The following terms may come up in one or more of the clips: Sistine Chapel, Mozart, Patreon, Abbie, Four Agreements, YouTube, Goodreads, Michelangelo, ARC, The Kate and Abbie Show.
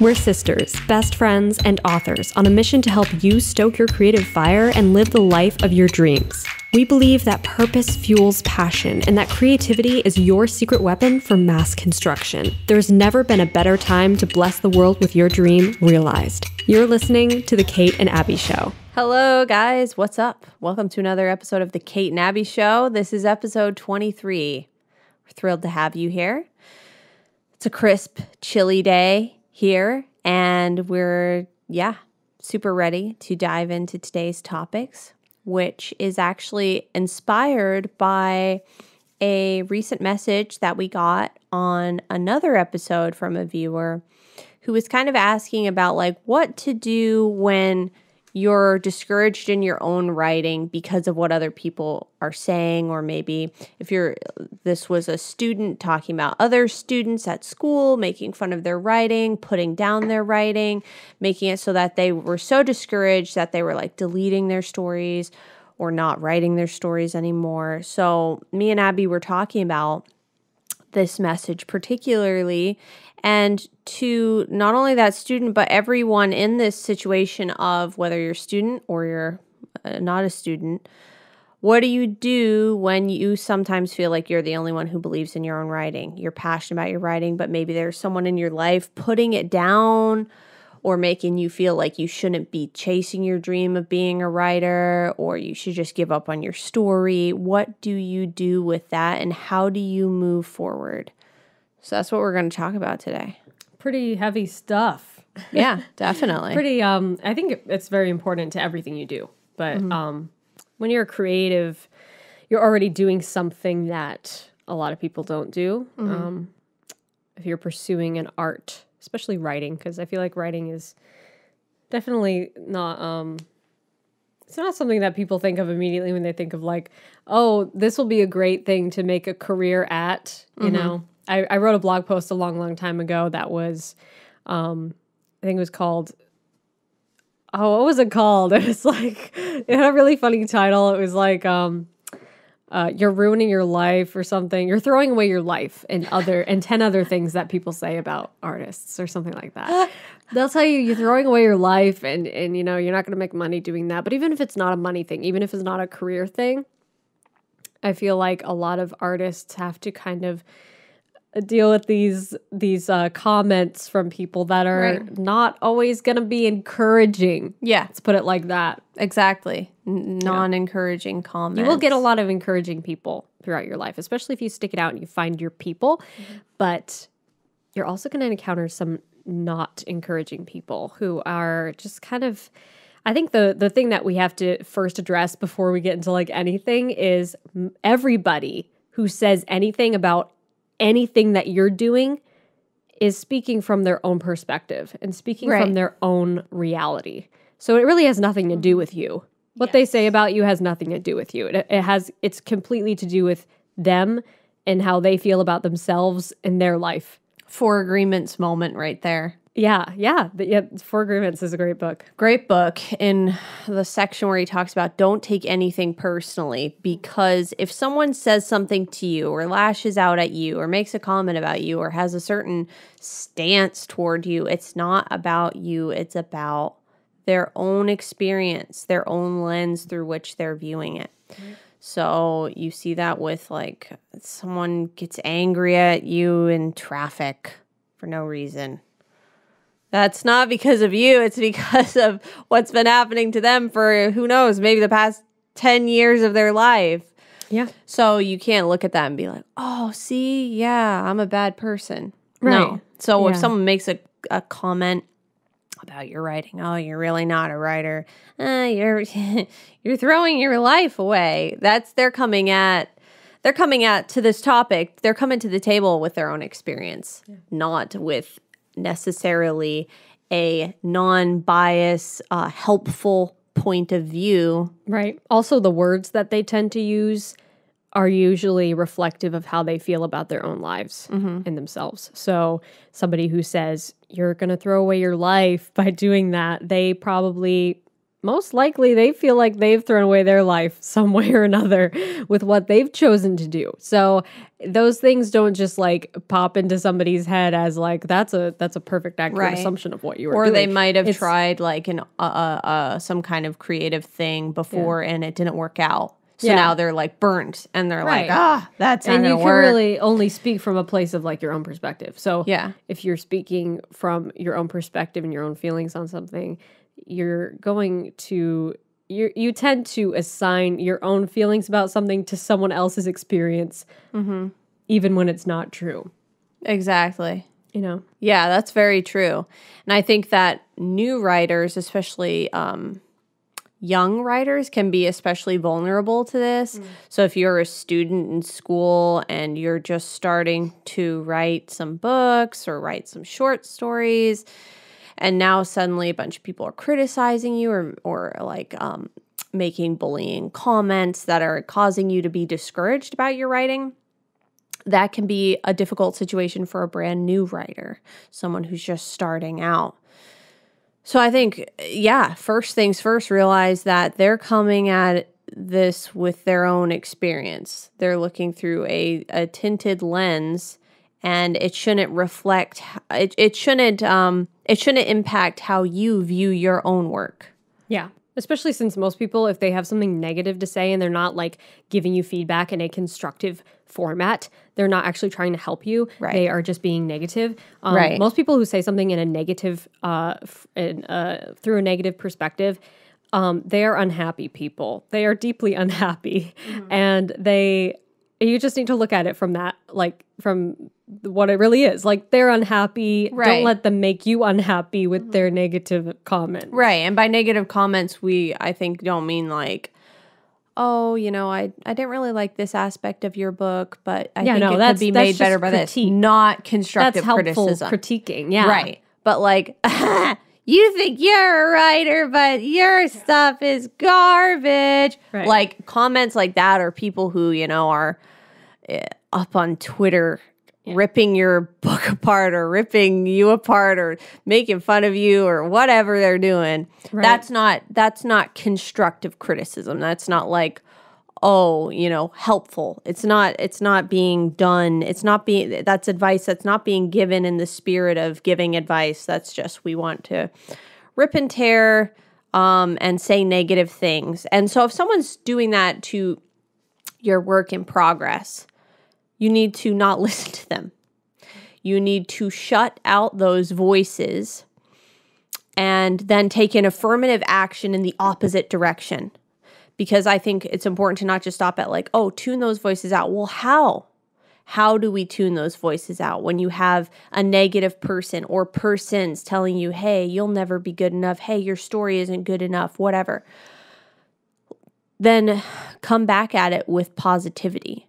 We're sisters, best friends, and authors on a mission to help you stoke your creative fire and live the life of your dreams. We believe that purpose fuels passion and that creativity is your secret weapon for mass construction. There's never been a better time to bless the world with your dream realized. You're listening to The Kate and Abbie Show. Hello, guys. What's up? Welcome to another episode of The Kate and Abbie Show. This is episode 23. We're thrilled to have you here. It's a crisp, chilly day here, and we're, super ready to dive into today's topics, which is actually inspired by a recent message that we got on another episode from a viewer who was kind of asking about like what to do when you're discouraged in your own writing because of what other people are saying, or maybe if this was a student talking about other students at school, making fun of their writing, putting down their writing, making it so that they were so discouraged that they were like deleting their stories or not writing their stories anymore. So me and Abbie were talking about this message particularly, and to not only that student, but everyone in this situation of whether you're a student or you're not a student, what do you do when you sometimes feel like you're the only one who believes in your own writing? You're passionate about your writing, but maybe there's someone in your life putting it down or making you feel like you shouldn't be chasing your dream of being a writer, or you should just give up on your story. What do you do with that, and how do you move forward? So that's what we're going to talk about today. Pretty heavy stuff. Yeah, definitely. Pretty. I think it's very important to everything you do. But when you're creative, you're already doing something that a lot of people don't do. If you're pursuing an art, especially writing, because I feel like writing is definitely not, it's not something that people think of immediately when they think of like, oh, this will be a great thing to make a career at, you know? I wrote a blog post a long time ago that was, I think it was called, what was it called? It was like, it had a really funny title. It was like, you're ruining your life or something. You're throwing away your life and 10 other things that people say about artists or something like that. They'll tell you you're throwing away your life and you know, you're not going to make money doing that. But even if it's not a money thing, even if it's not a career thing, I feel like a lot of artists have to kind of deal with these comments from people that are not always going to be encouraging. Yeah. Let's put it like that. Exactly. Non-encouraging comments. You will get a lot of encouraging people throughout your life, especially if you stick it out and you find your people. But you're also going to encounter some not encouraging people who are just kind of, I think the thing that we have to first address before we get into like anything is everybody who says anything about anything that you're doing is speaking from their own perspective and speaking from their own reality. So it really has nothing to do with you. What they say about you has nothing to do with you. It's completely to do with them and how they feel about themselves and their life. Four Agreements moment right there. Yeah. Four Agreements is a great book. Great book, in the section where he talks about don't take anything personally, because if someone says something to you or lashes out at you or makes a comment about you or has a certain stance toward you, it's not about you. It's about their own experience, their own lens through which they're viewing it. So you see that with like someone gets angry at you in traffic for no reason. That's not because of you. It's because of what's been happening to them for, who knows, maybe the past 10 years of their life. Yeah. So you can't look at that and be like, oh, see, yeah, I'm a bad person. No. So if someone makes a comment about your writing, oh, you're really not a writer, you're you're throwing your life away. That's they're coming at to this topic. They're coming to the table with their own experience, not with necessarily a non-biased, helpful point of view. Right. Also, the words that they tend to use are usually reflective of how they feel about their own lives and themselves. So somebody who says, you're going to throw away your life by doing that, they probably most likely they feel like they've thrown away their life some way or another with what they've chosen to do. So those things don't just like pop into somebody's head as like, that's a perfect accurate assumption of what you were doing. Or they might have tried like some kind of creative thing before and it didn't work out. So now they're like burnt and they're like, ah, that's not gonna work. And you can really only speak from a place of like your own perspective. So if you're speaking from your own perspective and your own feelings on something, you're going to, you tend to assign your own feelings about something to someone else's experience, even when it's not true. Exactly. You know? Yeah, that's very true. And I think that new writers, especially young writers, can be especially vulnerable to this. So if you're a student in school and you're just starting to write some books or write some short stories, and now suddenly a bunch of people are criticizing you or like making bullying comments that are causing you to be discouraged about your writing, that can be a difficult situation for a brand new writer, someone who's just starting out. So I think, yeah, first things first, realize that they're coming at this with their own experience. They're looking through a tinted lens, and it shouldn't reflect, it shouldn't impact how you view your own work. Yeah. Especially since most people, if they have something negative to say and they're not like giving you feedback in a constructive format, they're not actually trying to help you. Right. They are just being negative. Most people who say something in a negative, through a negative perspective, they are unhappy people. They are deeply unhappy, and you just need to look at it from that, like from what it really is. Like, they're unhappy. Right. Don't let them make you unhappy with their negative comments. Right. And by negative comments, I think, don't mean like, oh, you know, I didn't really like this aspect of your book, but I think it could be made better by this. Not constructive criticism. Critiquing. Yeah. Right. But like, you think you're a writer, but your stuff is garbage. Right. Like, comments like that are people who, you know, are up on Twitter ripping your book apart or ripping you apart or making fun of you or whatever they're doing. Right. That's not constructive criticism. That's not like, oh, you know, helpful. It's not being done. That's advice that's not being given in the spirit of giving advice. That's just, we want to rip and tear and say negative things. And so if someone's doing that to your work in progress, you need to not listen to them. You need to shut out those voices and then take an affirmative action in the opposite direction. Because I think it's important to not just stop at like, oh, tune those voices out. Well, how? How do we tune those voices out when you have a negative person or persons telling you, hey, you'll never be good enough. Hey, your story isn't good enough, whatever. Then come back at it with positivity.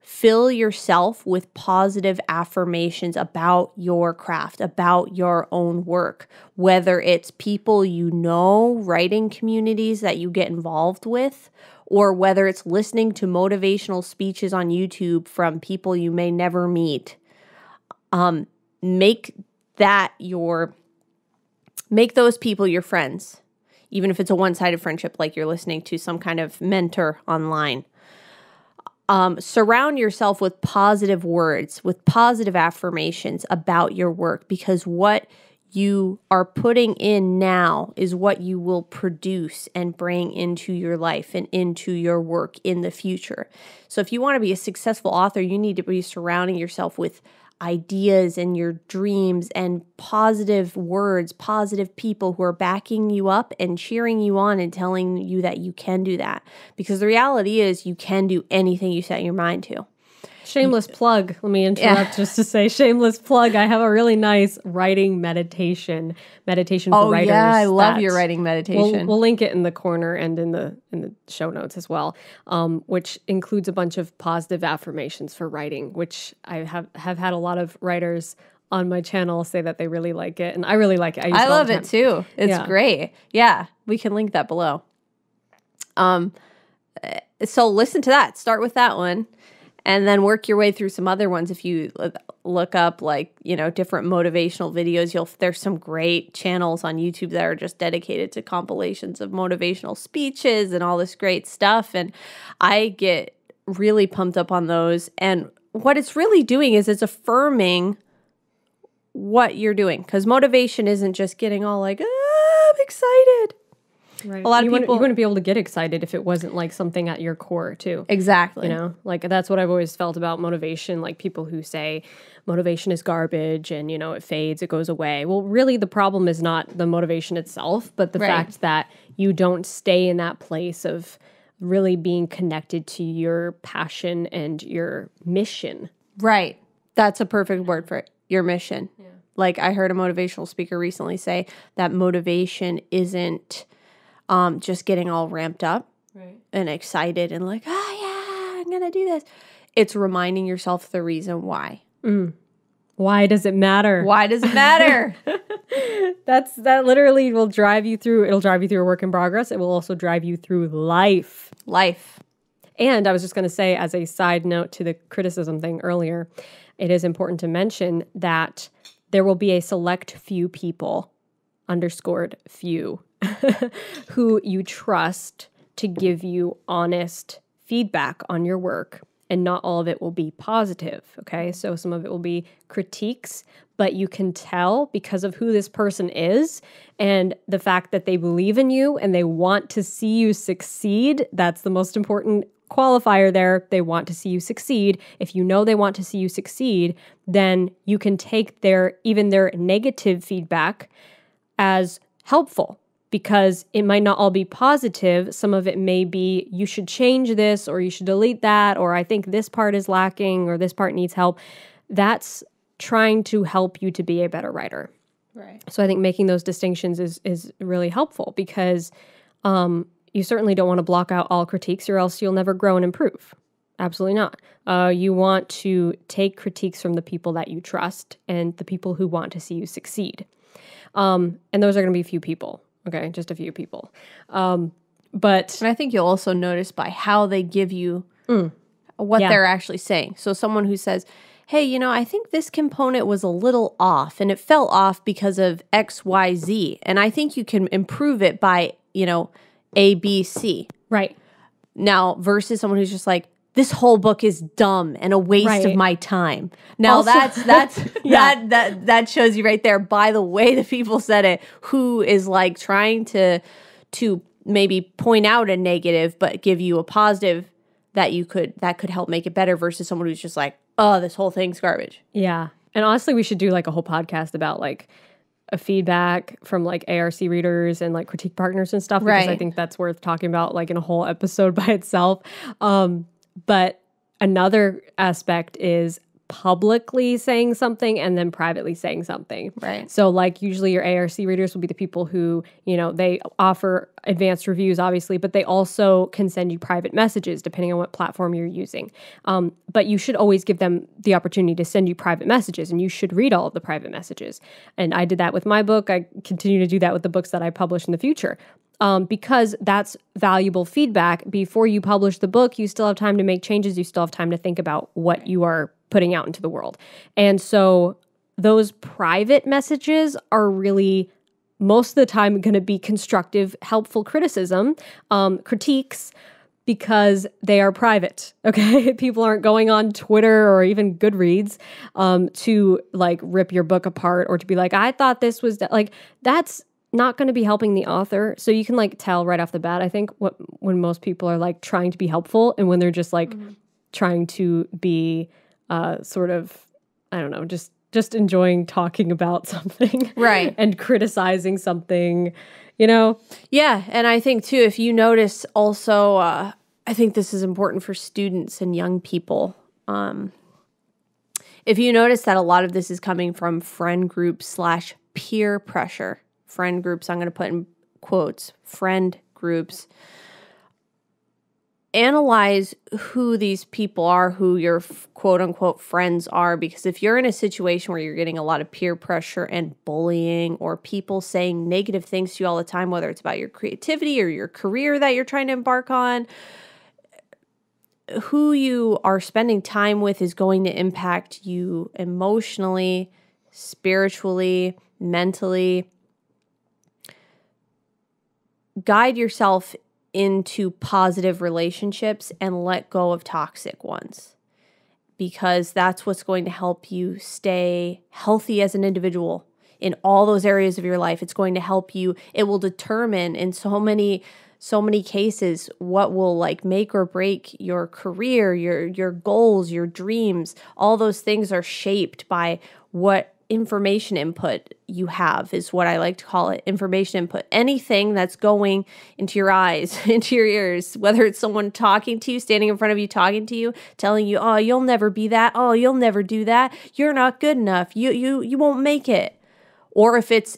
Fill yourself with positive affirmations about your craft, about your own work, whether it's people you know, writing communities that you get involved with, or whether it's listening to motivational speeches on YouTube from people you may never meet. Make those people your friends, even if it's a one-sided friendship, like you're listening to some kind of mentor online. Surround yourself with positive words, with positive affirmations about your work, because what you are putting in now is what you will produce and bring into your life and into your work in the future. So if you want to be a successful author, you need to be surrounding yourself with ideas and your dreams and positive words, positive people who are backing you up and cheering you on and telling you that you can do that. Because the reality is, you can do anything you set your mind to. Shameless plug. Let me interrupt just to say, shameless plug. I have a really nice writing meditation for writers. Oh yeah, I love your writing meditation. We'll link it in the corner and in the show notes as well, which includes a bunch of positive affirmations for writing, which I have had a lot of writers on my channel say that they really like it, and I really like it. I love it too. It's great. Yeah, we can link that below. So listen to that. Start with that one. and then work your way through some other ones. If you look up, like, you know, different motivational videos, there's some great channels on YouTube that are just dedicated to compilations of motivational speeches and all this great stuff. And I get really pumped up on those. And what it's really doing is it's affirming what you're doing, because motivation isn't just getting all like, ah, I'm excited. Right. A lot of people wouldn't be able to get excited if it wasn't like something at your core too. Exactly. You know, like that's what I've always felt about motivation. Like people who say motivation is garbage and, you know, it fades, it goes away. Well, really the problem is not the motivation itself, but the fact that you don't stay in that place of really being connected to your passion and your mission. Right. That's a perfect word for it. Your mission. Yeah. Like I heard a motivational speaker recently say that motivation isn't just getting all ramped up and excited and like, oh, yeah, I'm going to do this. It's reminding yourself the reason why. Mm. Why does it matter? Why does it matter? That literally will drive you through. It'll drive you through a work in progress. It will also drive you through life. Life. And I was just going to say, as a side note to the criticism thing earlier, it is important to mention that there will be a select few people, underscored few, who you trust to give you honest feedback on your work, and not all of it will be positive, okay? So some of it will be critiques, but you can tell because of who this person is and the fact that they believe in you and they want to see you succeed. That's the most important qualifier there. They want to see you succeed. If you know they want to see you succeed, then you can take even their negative feedback as helpful, because it might not all be positive. Some of it may be, you should change this, or you should delete that, or I think this part is lacking, or this part needs help. That's trying to help you to be a better writer. Right. So I think making those distinctions is really helpful, because you certainly don't want to block out all critiques, or else you'll never grow and improve. Absolutely not. You want to take critiques from the people that you trust and the people who want to see you succeed. And those are going to be few people. Okay, just a few people. And I think you'll also notice by how they give you what they're actually saying. So someone who says, hey, you know, I think this component was a little off, and it fell off because of X, Y, Z. And I think you can improve it by, you know, A, B, C. Right. Now, versus someone who's just like, this whole book is dumb and a waste of my time. Now also, that shows you right there by the way the people said it, who is like trying to maybe point out a negative but give you a positive that could help make it better, versus someone who's just like, oh, this whole thing's garbage. Yeah. And honestly, we should do like a whole podcast about like a feedback from like ARC readers and like critique partners and stuff, because I think that's worth talking about like in a whole episode by itself. But another aspect is publicly saying something and then privately saying something. Right. So like usually your ARC readers will be the people who, you know, they offer advanced reviews, obviously, but they also can send you private messages depending on what platform you're using. But you should always give them the opportunity to send you private messages, and you should read all of the private messages. And I did that with my book. I continue to do that with the books that I publish in the future. Because that's valuable feedback. Before you publish the book, you still have time to make changes. You still have time to think about what you are putting out into the world. And so those private messages are really most of the time going to be constructive, helpful criticism, critiques, because they are private, okay? People aren't going on Twitter or even Goodreads to like rip your book apart, or to be like, I thought this was like, that's not going to be helping the author. So you can like tell right off the bat, I think, when most people are like trying to be helpful, and when they're just like trying to be sort of, I don't know, just enjoying talking about something. Right. And criticizing something, you know? Yeah. And I think too, if you notice also, I think this is important for students and young people. If you notice that a lot of this is coming from friend groups / peer pressure. Friend groups, I'm going to put in quotes, friend groups. Analyze who these people are, who your quote-unquote friends are, because if you're in a situation where you're getting a lot of peer pressure and bullying, or people saying negative things to you all the time, whether it's about your creativity or your career that you're trying to embark on, who you are spending time with is going to impact you emotionally, spiritually, mentally. Guide yourself into positive relationships and let go of toxic ones, because that's what's going to help you stay healthy as an individual in all those areas of your life. It's going to help you. It will determine in so many cases what will make or break your career, your goals, your dreams. All those things are shaped by what information input you have, is what I like to call it, information input. Anything that's going into your eyes, into your ears, whether it's someone talking to you, standing in front of you, talking to you, telling you, oh, you'll never be that, oh, you'll never do that, you're not good enough, you won't make it. Or if it's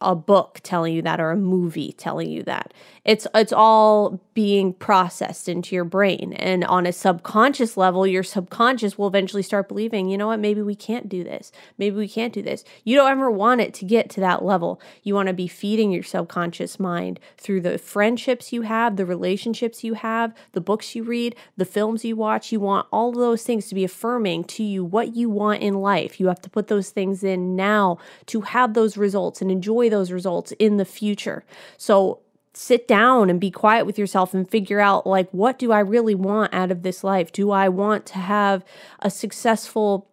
a book telling you that, or a movie telling you that. It's all being processed into your brain. And on a subconscious level, your subconscious will eventually start believing, you know what, maybe we can't do this. Maybe we can't do this. You don't ever want it to get to that level. You want to be feeding your subconscious mind through the friendships you have, the relationships you have, the books you read, the films you watch. You want all of those things to be affirming to you what you want in life. You have to put those things in now to have those results and enjoy those results in the future. So sit down and be quiet with yourself and figure out, what do I really want out of this life? Do I want to have a successful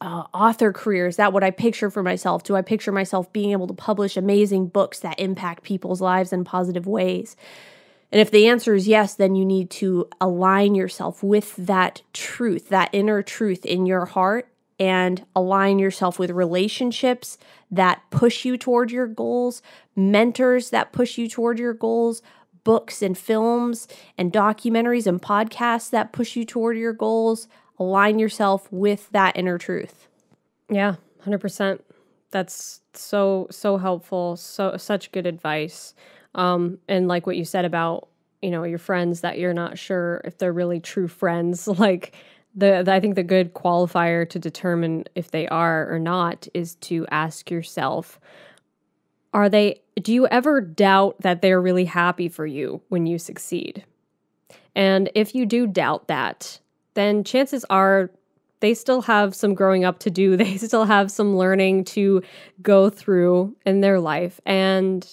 author career? Is that what I picture for myself? Do I picture myself being able to publish amazing books that impact people's lives in positive ways? And if the answer is yes, then you need to align yourself with that truth, that inner truth in your heart, and align yourself with relationships that push you toward your goals, mentors that push you toward your goals, books and films and documentaries and podcasts that push you toward your goals. Align yourself with that inner truth. Yeah, 100%. That's so helpful. Such good advice. And like what you said about, your friends that you're not sure if they're really true friends, I think the good qualifier to determine if they are or not is to ask yourself, do you ever doubt that they're really happy for you when you succeed? And if you do doubt that, then chances are they still have some growing up to do. They still have some learning to go through in their life. And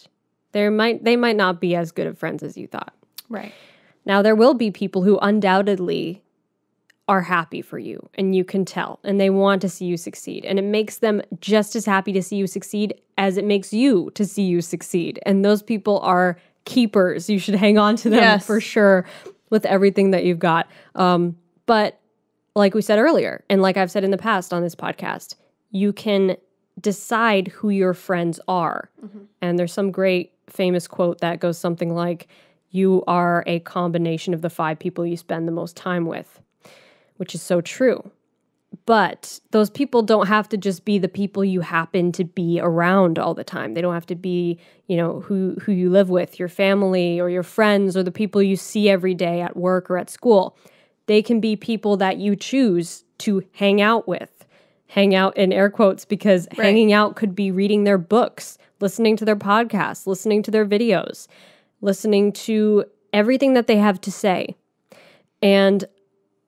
they might not be as good of friends as you thought. Right. Now, there will be people who undoubtedly are happy for you, and you can tell, and they want to see you succeed, and it makes them just as happy to see you succeed as it makes you to see you succeed. And those people are keepers. You should hang on to them, yes, for sure, with everything that you've got. But like we said earlier, and like I've said in the past on this podcast, you can decide who your friends are. Mm-hmm. And there's some great famous quote that goes something like, you are a combination of the 5 people you spend the most time with. Which is so true. But those people don't have to just be the people you happen to be around all the time. They don't have to be, who you live with, your family or your friends or the people you see every day at work or at school. They can be people that you choose to hang out with. Hang out in air quotes, because right, hanging out could be reading their books, listening to their podcasts, listening to their videos, listening to everything that they have to say. And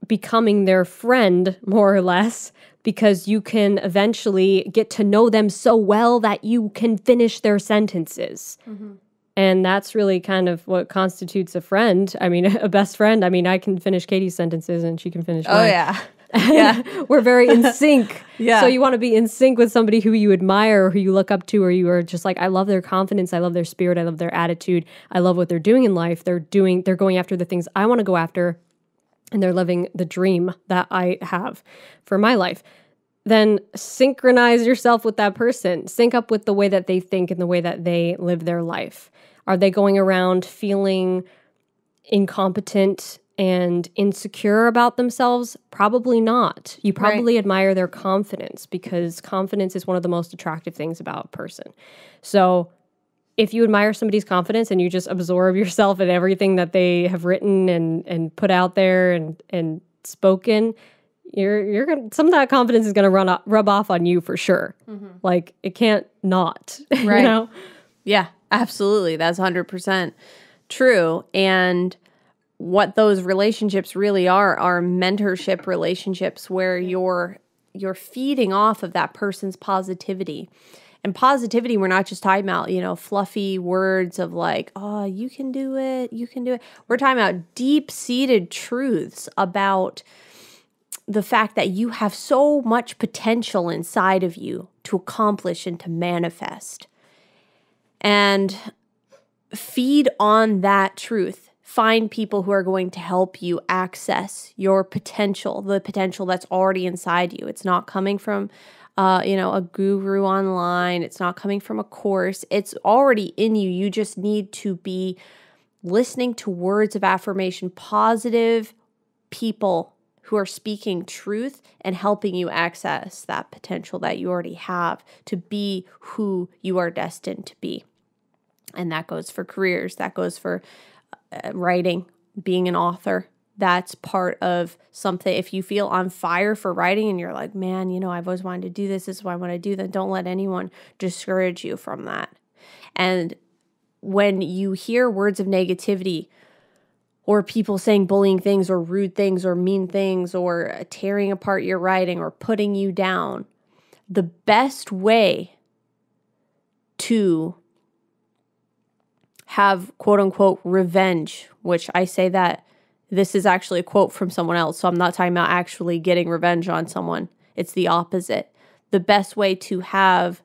becoming their friend, more or less, because you can eventually get to know them so well that you can finish their sentences. Mm-hmm. And that's really kind of what constitutes a friend. I mean, a best friend. I mean, I can finish Katie's sentences and she can finish mine. Oh, yeah. Yeah. We're very in sync. Yeah. So you want to be in sync with somebody who you admire or who you look up to, or you are just I love their confidence. I love their spirit. I love their attitude. I love what they're doing in life. They're going after the things I want to go after. And they're living the dream that I have for my life. Then synchronize yourself with that person. Sync up with the way that they think and the way that they live their life. Are they going around feeling incompetent and insecure about themselves? Probably not. You probably admire their confidence, because confidence is one of the most attractive things about a person. So if you admire somebody's confidence and you just absorb yourself in everything that they have written and put out there and spoken, you're gonna, some of that confidence is gonna rub off on you for sure. Mm-hmm. It can't not. Right. Yeah, absolutely. That's 100% true. And what those relationships really are mentorship relationships where you're feeding off of that person's positivity. And positivity, we're not just talking about, you know, fluffy words of like, oh, you can do it, you can do it. We're talking about deep-seated truths about the fact that you have so much potential inside of you to accomplish and to manifest. And feed on that truth. Find people who are going to help you access your potential, the potential that's already inside you. It's not coming from you know, a guru online. It's not coming from a course. It's already in you. You just need to be listening to words of affirmation, positive people who are speaking truth and helping you access that potential that you already have to be who you are destined to be. And that goes for careers. That goes for writing, being an author. That's part of something. If you feel on fire for writing and you're like, man, you know, I've always wanted to do this. This is what I want to do. Then don't let anyone discourage you from that. And when you hear words of negativity or people saying bullying things or rude things or mean things or tearing apart your writing or putting you down, the best way to have quote unquote revenge, which I say that this is actually a quote from someone else, so I'm not talking about actually getting revenge on someone. It's the opposite. The best way to have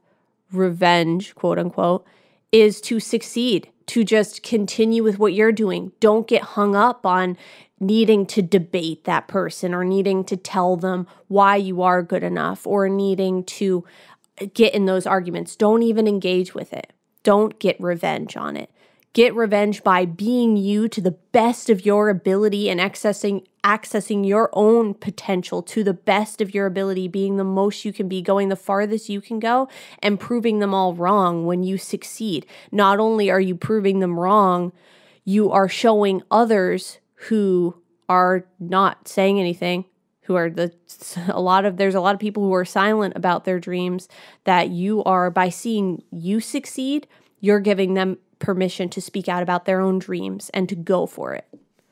revenge, quote unquote, is to succeed, to just continue with what you're doing. Don't get hung up on needing to debate that person or needing to tell them why you are good enough or needing to get in those arguments. Don't even engage with it. Don't get revenge on it. Get revenge by being you to the best of your ability and accessing your own potential to the best of your ability, being the most you can be, going the farthest you can go, and proving them all wrong when you succeed. Not only are you proving them wrong, you are showing others who are not saying anything, who are there's a lot of people who are silent about their dreams, that you are, by seeing you succeed, you're giving them permission to speak out about their own dreams and to go for it.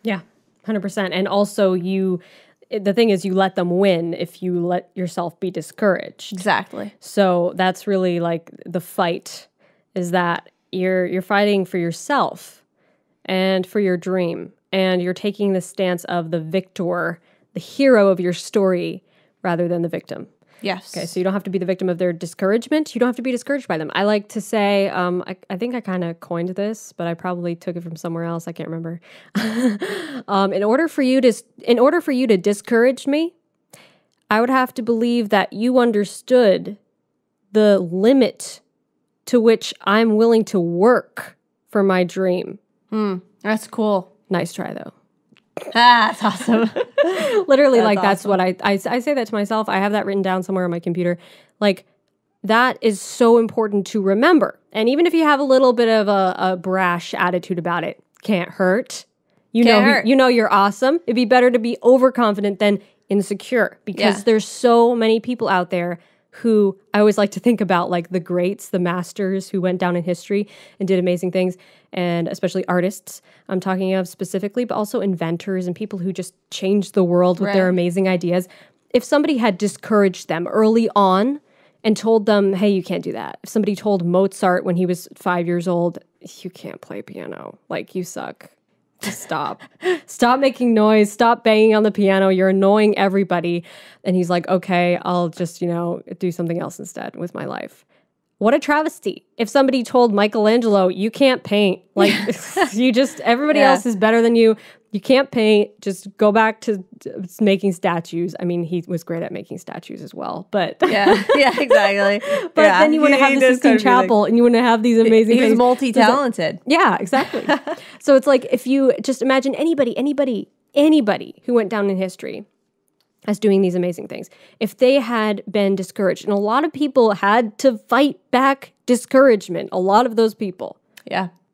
Yeah, 100%. And also the thing is, you let them win if you let yourself be discouraged. Exactly. So that's really like the fight, is that you're fighting for yourself and for your dream. And you're taking the stance of the victor, the hero of your story, rather than the victim. Yes. Okay, so you don't have to be the victim of their discouragement. You don't have to be discouraged by them. I like to say, I think I kind of coined this, but I probably took it from somewhere else. I can't remember. In order for you to discourage me, I would have to believe that you understood the limit to which I'm willing to work for my dream. That's cool. Nice try, though. Ah, that's awesome. Literally, that's what I say that to myself. I have that written down somewhere on my computer. Like, that is so important to remember. And even if you have a little bit of a brash attitude about it, can't hurt. You know you're awesome. It'd be better to be overconfident than insecure, because there's so many people out there who I always like to think about, like the greats, the masters who went down in history and did amazing things, and especially artists I'm talking of specifically, but also inventors and people who just changed the world with their amazing ideas. If somebody had discouraged them early on and told them, hey, you can't do that. If somebody told Mozart when he was 5 years old, you can't play piano, like you suck. Stop. Stop making noise. Stop banging on the piano. You're annoying everybody. And he's like, okay, I'll just, you know, do something else instead with my life. What a travesty. If somebody told Michelangelo, you can't paint. Like, everybody else is better than you. You can't paint. Just go back to making statues. I mean, he was great at making statues as well. But yeah, exactly. But then you wouldn't have the Sistine Chapel, and you wouldn't have these amazing things. He was multi-talented. Yeah, exactly. So it's like, if you just imagine anybody who went down in history as doing these amazing things, if they had been discouraged, and a lot of people had to fight back discouragement. A lot of those people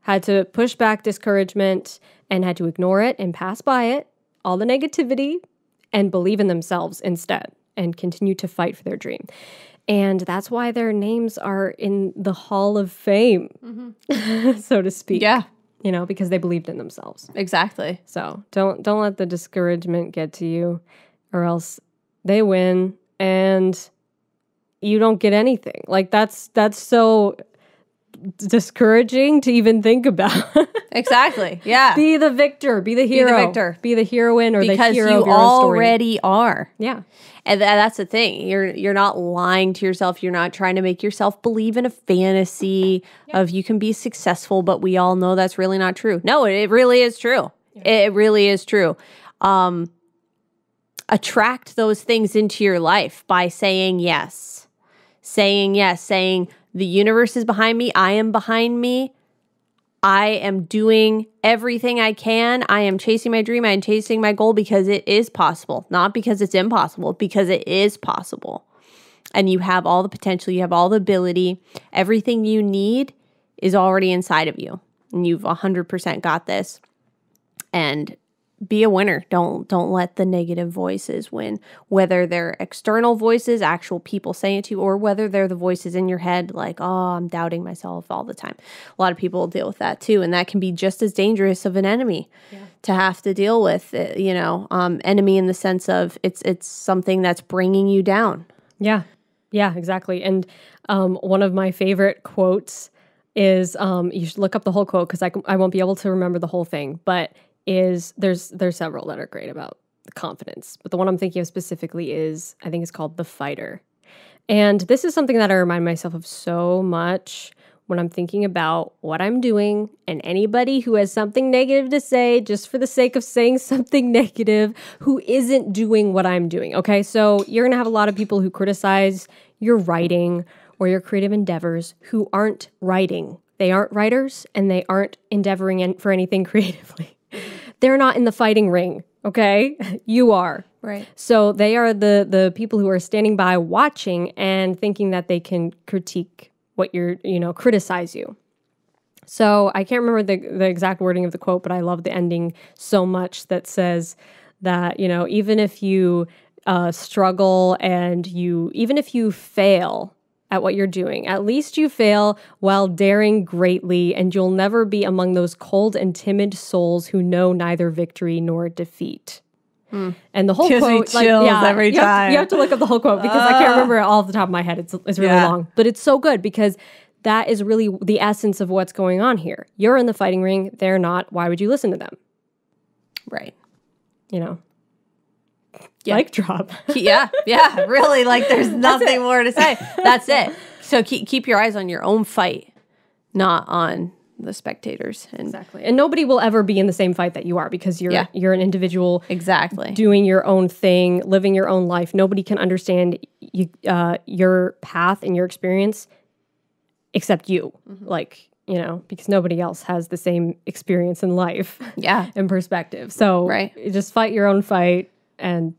had to push back discouragement and had to ignore it and pass by it, all the negativity, and believe in themselves instead and continue to fight for their dream. And that's why their names are in the Hall of Fame, so to speak. Yeah, you know, because they believed in themselves. Exactly. So don't let the discouragement get to you, or else they win and you don't get anything. Like that's so discouraging to even think about. Exactly. Yeah. Be the victor. Be the hero. Be the victor. Be the heroine, or because the hero of your own story. Because you already are. Yeah. And that's the thing. You're not lying to yourself. You're not trying to make yourself believe in a fantasy of you can be successful, but we all know that's really not true. No, it really is true. Yeah. It really is true. Attract those things into your life by saying yes. Saying yes. Saying, the universe is behind me. I am behind me. I am doing everything I can. I am chasing my dream. I am chasing my goal because it is possible. Not because it's impossible, because it is possible. And you have all the potential. You have all the ability. Everything you need is already inside of you. And you've 100% got this. And be a winner. Don't let the negative voices win, whether they're external voices, actual people saying it to you, or whether they're the voices in your head like, oh, I'm doubting myself all the time. A lot of people deal with that too, and that can be just as dangerous of an enemy to have to deal with, you know, enemy in the sense of it's something that's bringing you down. Yeah, yeah, exactly. And one of my favorite quotes is, you should look up the whole quote because I won't be able to remember the whole thing, but is there's several that are great about confidence, but the one I'm thinking of specifically is, I think it's called The Fighter. And this is something that I remind myself of so much when I'm thinking about what I'm doing, and anybody who has something negative to say just for the sake of saying something negative who isn't doing what I'm doing. Okay, so you're gonna have a lot of people who criticize your writing or your creative endeavors who aren't writing. They aren't writers and they aren't endeavoring for anything creatively. They're not in the fighting ring, okay? You are. Right. So they are the people who are standing by watching and thinking that they can critique what you're, you know, criticize you. So I can't remember the exact wording of the quote, but I love the ending so much that says that, you know, even if you struggle and even if you fail at what you're doing, at least you fail while daring greatly, and you'll never be among those cold and timid souls who know neither victory nor defeat. Mm. And the whole quote, like, yeah, every time. You have to look up the whole quote because I can't remember it all off the top of my head. It's really long, but it's so good because that is really the essence of what's going on here. You're in the fighting ring. They're not. Why would you listen to them? Right. You know. Yeah. Mic drop. Yeah, yeah, really. Like, there's nothing more to say. That's it. So keep your eyes on your own fight, not on the spectators. And exactly. And nobody will ever be in the same fight that you are because you're an individual. Exactly. Doing your own thing, living your own life. Nobody can understand your path and your experience except you. Mm-hmm. Like, you know, because nobody else has the same experience in life. Yeah. And perspective. So just fight your own fight. And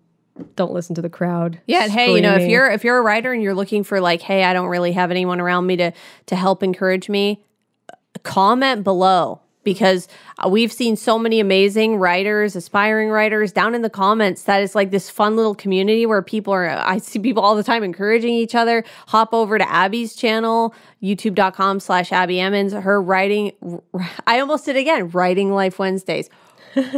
don't listen to the crowd. Yeah, and hey, you know, if you're a writer and you're looking for like, hey, I don't really have anyone around me to help encourage me, comment below, because we've seen so many amazing writers, aspiring writers down in the comments that it's like this fun little community where I see people all the time encouraging each other. Hop over to Abbie's channel, youtube.com/Abbie Emmons. Her writing, I almost did again, Writing Life Wednesdays.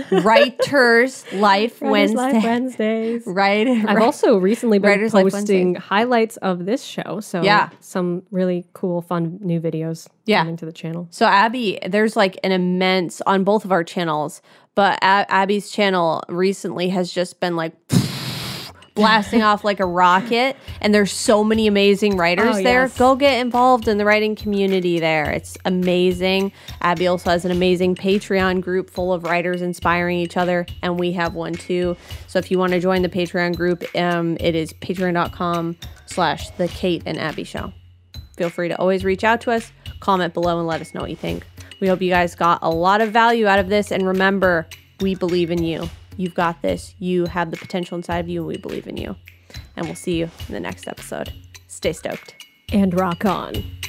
Writer's Life Wednesdays. Right. I've also recently been posting highlights of this show. So some really cool, fun new videos coming to the channel. So Abbie, there's like an immense on both of our channels, but Abbie's channel recently has just been like blasting off like a rocket, and there's so many amazing writers there. Go get involved in the writing community there. It's amazing. Abbie also has an amazing Patreon group full of writers inspiring each other, and we have one too. So if you want to join the Patreon group, it is patreon.com/The Kate and Abbie Show. Feel free to always reach out to us, comment below, and let us know what you think. We hope you guys got a lot of value out of this, and remember, we believe in you. You've got this. You have the potential inside of you, and we believe in you. And we'll see you in the next episode. Stay stoked. And rock on.